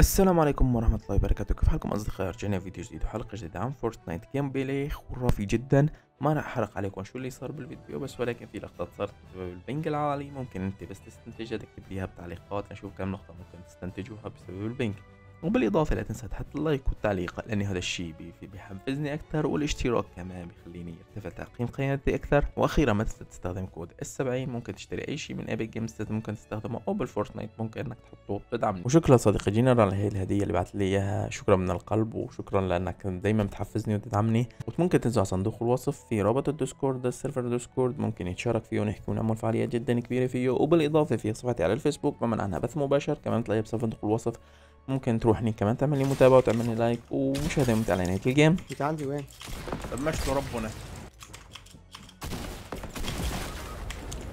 السلام عليكم ورحمة الله وبركاته. كيف حالكم أصدقائي؟ رجعنا فيديو جديد وحلقة جديدة عن فورتنايت، جيم بلاي خرافي جدا. ما راح أحرق عليكم شو اللي صار بالفيديو، بس ولكن في لقطات صارت بسبب البنج العالي، ممكن أنت بس تستنتجها تكتب ليها بالتعليقات، نشوف كم نقطة ممكن تستنتجوها بسبب البنج. وبالإضافة لا تنسى تحط اللايك والتعليق، لأن هذا الشيء بيحفزني أكثر، والاشتراك كمان بيخليني يرتفع تقييم قناتي أكثر. وأخيرا ما تنسى تستخدم كود S70، ممكن تشتري أي شيء من أبيك جيمز ممكن تستخدمه، أو بالفورتنايت ممكن إنك تحطه تدعمني. وشكرا صديقي جنرال هي الهدية اللي بعت لي إياها، شكرا من القلب، وشكرا لأنك دايما بتحفزني وتدعمني. وممكن تنزل على صندوق الوصف في رابط الديسكورد، السيرفر الديسكورد ممكن يتشارك فيه ونحكي ونعمل فعاليات جدا كبيرة فيه. وبالإضافة في صفحتي على الفيسبوك بمنع عنها بث مباشر، كمان تلاقيها بصندوق الوصف، ممكن تروح هنيك كمان تعمل لي متابعه وتعمل لي لايك ومشاهده ممتعه لعنايه الجيم. انت عندي وين؟ طب مشتو ربنا.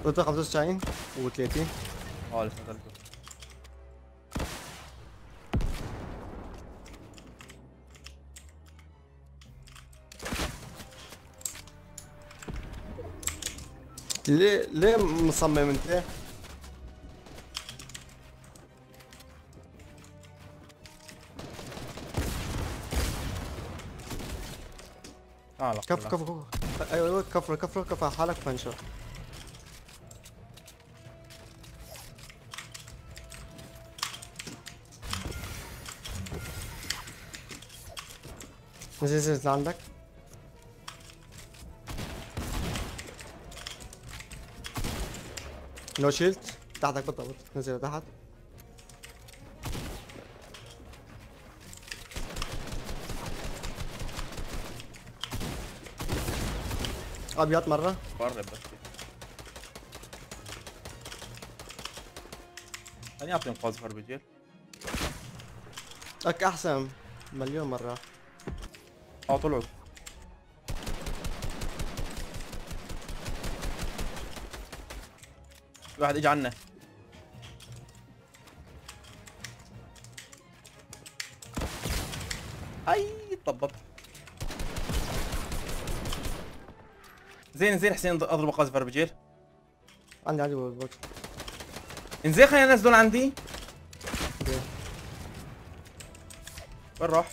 قلت 95 و30 لسه ثالثه. ليه مصمم انت؟ كفر كفر كفر، ايوه كفر كفر كفر حالك فانشر. نزل عندك لو شلت تحتك بالضبط، نزل تحت. ابيض مره قرب بس انا اعطي انقاذ فربجيل لك احسن مليون مره. طلعوا واحد اجى عنا اي طبط. زين حسين اضرب قاذف ربجيل عندي بالبوت. انزين خلينا الناس دول عندي. وين راح؟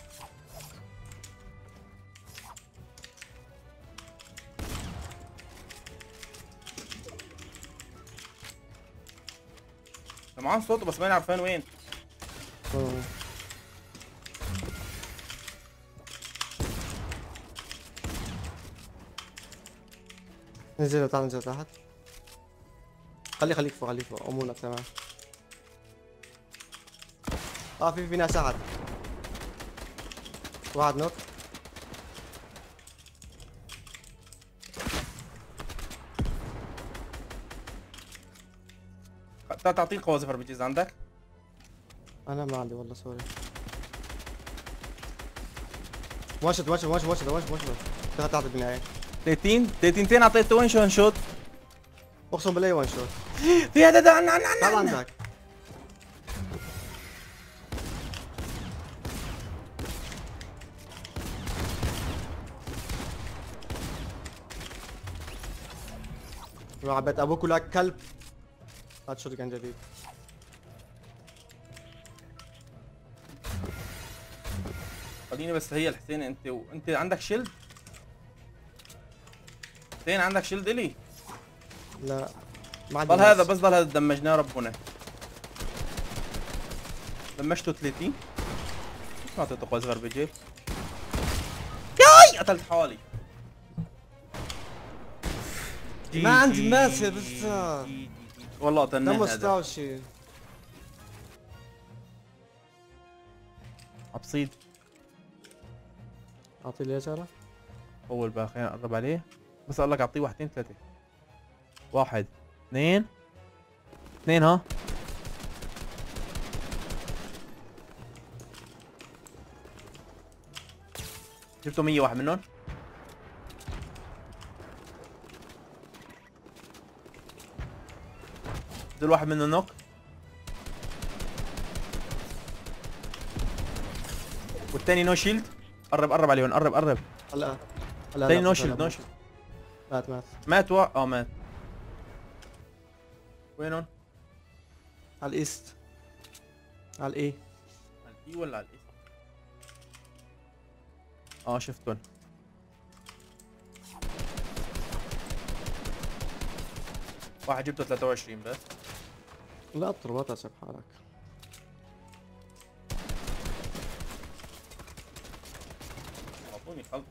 سمعان صوته بس ما عارفين وين. نزل تعال نزل تحت. خليك فوق امونك تمام. في ناس قاعد. واحد نوك. تعطيني قوازف ربجيز عندك؟ انا ما عندي والله سوري. واشد تعال تحت البناية. 30 اعطيته وين شوت؟ اقسم بالله وين شوت؟ في هذا عنا عندك روح بيت ابوك ولا كلب. هات شوت كان جديد. خليني بس هي الحسين. انت عندك شيلد؟ حسين عندك شيلد لي؟ لا ما ضل هذا بس ضل هذا دمجناه ربنا. دمجته 30 ما اعطيته قوي صغير بجيب. ياي قتلت حالي. ما عندي ماسه بس والله تنيت هذا. 25 عبصيد اعطي لي اشاره. اول باقي اقرب عليه بس اقول لك اعطيه واحدين ثلاثة. واحد اثنين ها جبتوا 100 واحد منهم. دول واحد منهم نوك. والثاني نو شيلد. قرب عليهم قرب هلا الثاني نو شيلد مات مات. وينهم؟ على الايست على الاي دي ولا على الاس؟ شفت ولا واحد جبته 23 بس. لا اضطربات اسب حالك. اعطوني خلطة.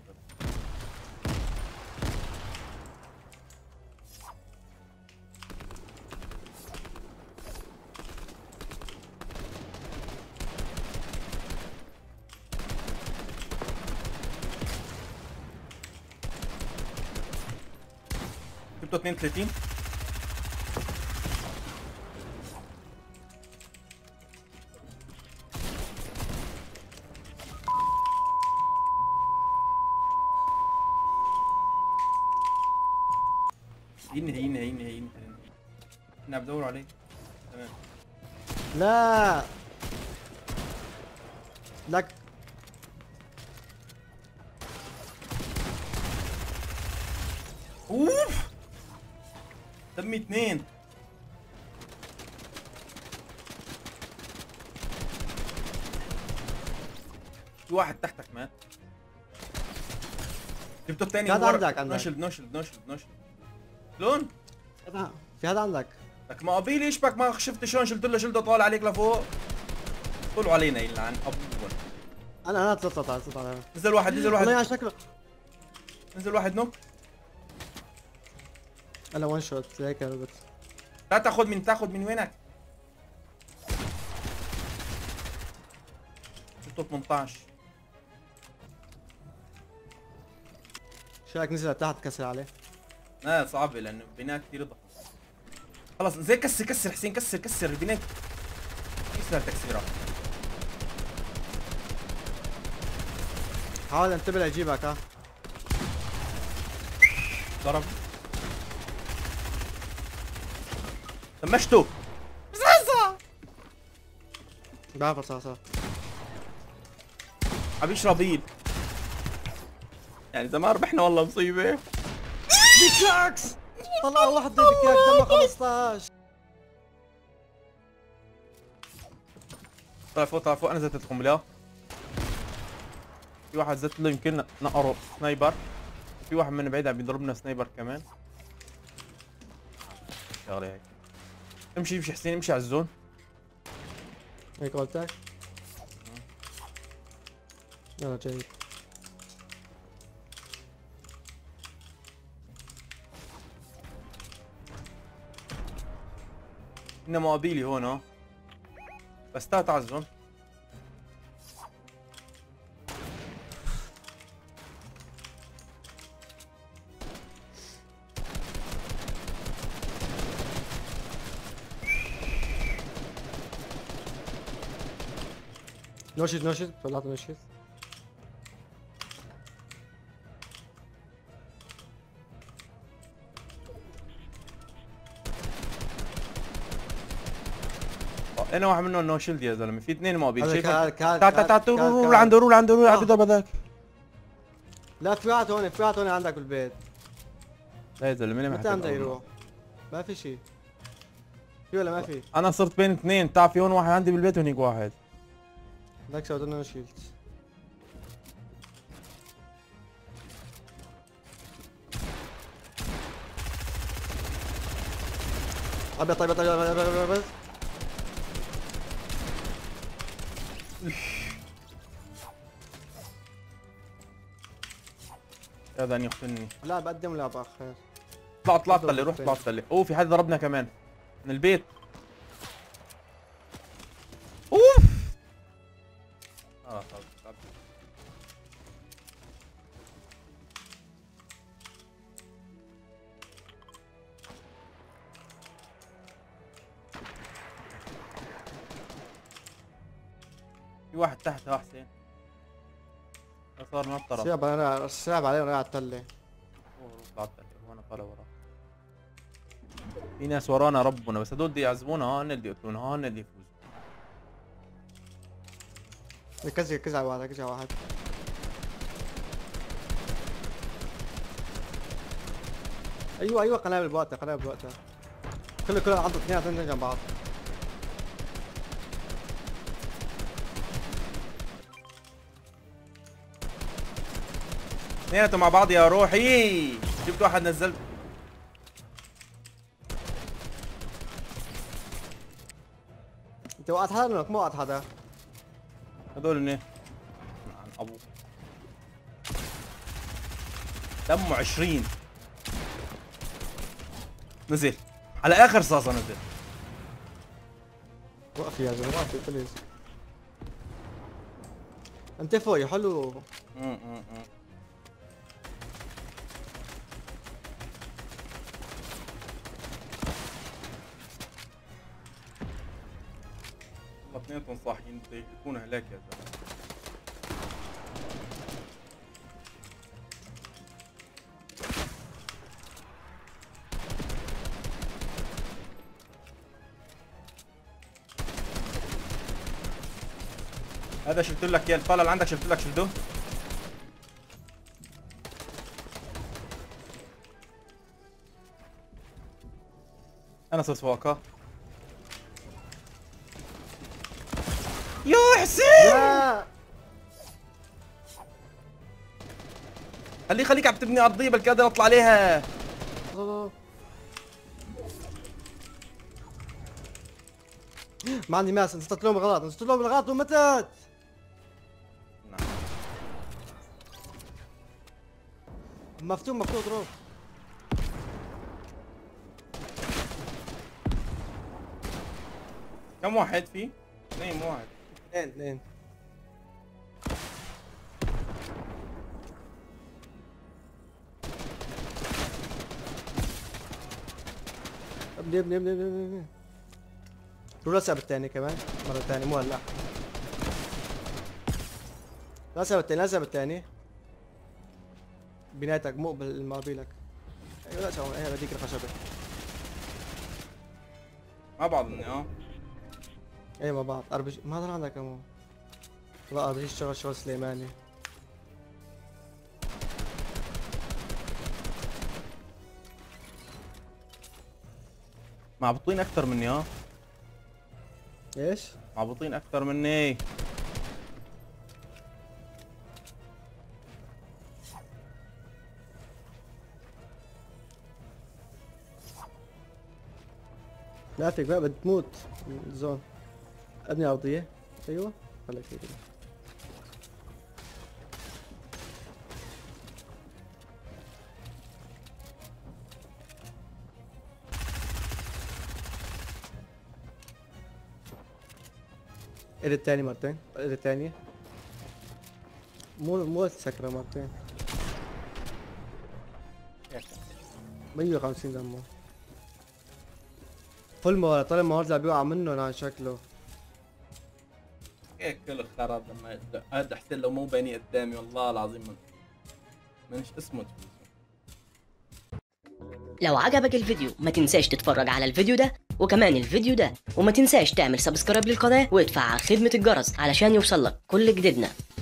جبته 32. هين احنا بدور عليه. تمام. لا لك اوف تم 2. في واحد تحتك مات. جبته الثاني من ورا. نشل لون؟ في هذا عندك لك ما قبيلي يشبك. ما شفت شلون شلت له شلده طالع عليك لفوق. طلعوا علينا يلعن ابوك. انا طلعت علينا. نزل واحد والله على شكله. نزل واحد نوك. انا وان شوت هيك هبط. لا تاخذ من وينك. شفته 18. شايك نزل تحت كسر عليه. لا صعبه لانه بناء كثير ضخم. خلص زي كسر حسين. كسر البناء. كسر تكسيره. حاول انتبه لاجيبك. ضرب. طمشته. بزعزع. بعرف رصاصه. عم يشربين. يعني اذا ما ربحنا والله مصيبه. بيكاكس طلع وحده. بيكاكس دمه 15. طلع فوق. انا زتت القنبله. في واحد زت له يمكن نقره سنايبر. في واحد من بعيد عم يضربنا سنايبر كمان. شغله هيك. امشي حسين. امشي على الزون. هيك قلتك. يلا جاي. إنه مقابيلي هون. بس تحت على الزون. نوشد طلعت نوشد. انا واحد منهم نو شيلد يا زلمه. في اثنين مقابل. شايف تعال رول عنده عم يضرب هذاك. لا في واحد هون عندك بالبيت. لا يا زلمه ما حدا يروح. ما في شيء. في ولا ما في؟ انا صرت بين اثنين. بتعرف في هون واحد عندي بالبيت وهنيك واحد. بدك سويت نو شيلد. ابيض. هذا اني يقتلني. لا بقدم لا باخر. طلعت اللي روح. طلعت اللي اوه في حد ضربنا كمان من البيت. اوف خلص. في واحد تحت. حسين صار نطرة. صعب عليه وانا قاعد تلي. طلعت تلي وانا طالع وراه. في ناس ورانا ربنا. بس هدول بدي يعذبونا. هن اللي يقتلونا. هن اللي يفوزوا. ركز على واحد. ايوه قنابل بوقتها. كله عضوا اثنين جنب بعض. اثنيناتهم مع بعض يا روحي. جبت واحد نزلت. انت وقعت حدا منك؟ ما وقعت حدا. هدول منين؟ عن ابوك. دمه 20 نزل على اخر صاصه. نزل وقف يا زلمه، وقف بليز. انت فوقي حلو. اثنيناتهم صاحيين بدك يكون هلاك يا زلمه. هذا شلت لك اياه، الطالع اللي عندك شلت لك، شلته. انا صرت سواقه يا حسين. خليك عم تبني ارضيه بلكي اقدر اطلع عليها. ما عندي ماس. نزلت لهم غلط، نزلت لهم غلط ومتت. مفتوح مفتوح دروب. كم واحد فيه؟ اثنين. واحد اثنين. ابني ابني ابني ابني. راسب الثاني كمان مرة ثانية، مو هلا. راسب الثاني، راسب الثاني. بنايتك مو بالماضي لك. ايوه لا شو ايه بديك الخشبة مع بعض. ايه مع بعض. اربج ما ضل عندك امو. لا اربج شغل شغل سليماني. معبطين اكثر مني. ايش؟ معبطين اكثر مني. لا فيك بقى بدك تموت. زون ابني ارضيه. ايوه خليك هيك. ايد الثاني مرتين، ايد الثانيه. مو سكره مرتين. 150 دمه فل. ما طلع مهارز عم بيوقع منه عن شكله. هيك كله خراب لما هذا حسين. لو مو بني قدامي والله العظيم منش اسمه. لو عجبك الفيديو ما تنساش تتفرج على الفيديو ده وكمان الفيديو ده، وما تنساش تعمل سبسكرايب للقناة وتفعل خدمة الجرس علشان يوصلك كل جديدنا.